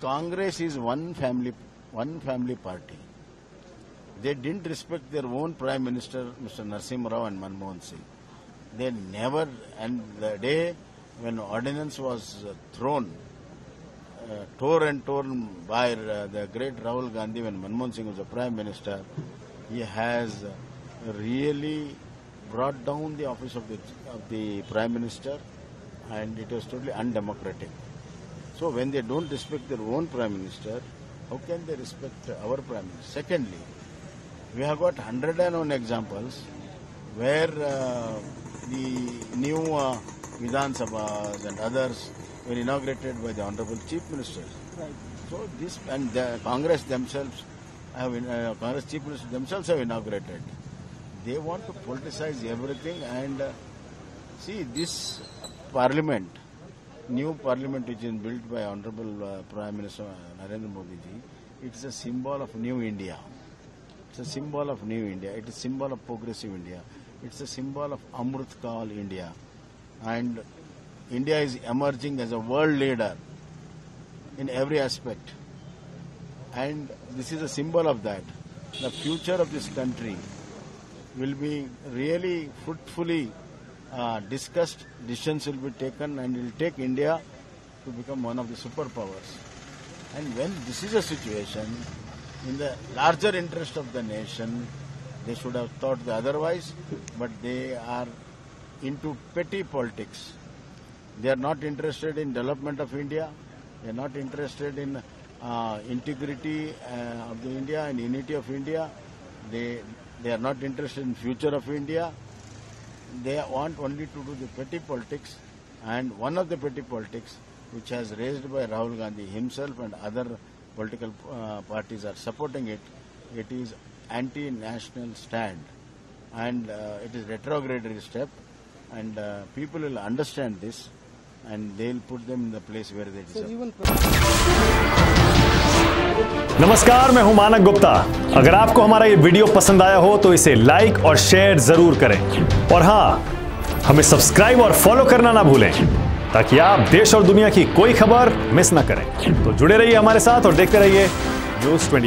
Congress is one family party. They didn't respect their own Prime Minister, Mr. Narsimha Rao and Manmohan Singh. They never, and the day when ordinance was thrown, torn by the great Rahul Gandhi when Manmohan Singh was the Prime Minister, he has really brought down the office of the Prime Minister, and it was totally undemocratic. So when they don't respect their own Prime Minister, how can they respect our Prime Minister? Secondly, we have got 101 examples where the new Vidhan Sabhas and others were inaugurated by the Honorable Chief Ministers. Right. So this, and the Congress themselves have, Congress Chief Ministers themselves have inaugurated. They want to politicize everything, and see, this Parliament, new Parliament which is built by Honorable Prime Minister Narendra Modi ji, it's a symbol of New India. It's a symbol of New India. It is a symbol of progressive India. It's a symbol of Amrutkaal India. And India is emerging as a world leader in every aspect. And this is a symbol of that. The future of this country will be really fruitfully discussed, decisions will be taken, and it will take India to become one of the superpowers. And when this is a situation, in the larger interest of the nation, they should have thought otherwise, but they are into petty politics. They are not interested in development of India. They are not interested in integrity of the India and unity of India. They are not interested in future of India. They want only to do the petty politics, and one of the petty politics which has raised by Rahul Gandhi himself and other political parties are supporting it, it is anti-national stand, and it is retrogradatory step, and people will understand this and they'll put them in the place where they deserve. नमस्कार, मैं हूं मानव गुप्ता। अगर आपको हमारा ये video पसंद आया हो तो इसे लाइक और शेयर जरूर करें, और हाँ, हमें सब्सक्राइब और फॉलो करना ना भूलें ताकि आप देश और दुनिया की कोई खबर मिस ना करें। तो जुड़े रहिए हमारे साथ और देखते रहिए News24।